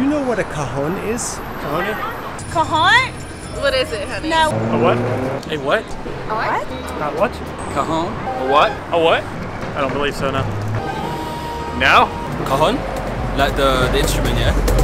you know what a cajon is? Cajón? Cajon? What is it, honey? No. A what? A what? A what? Not what? Cajon. A what? A what? I don't believe so, no. No? Cajon? Like the instrument, yeah?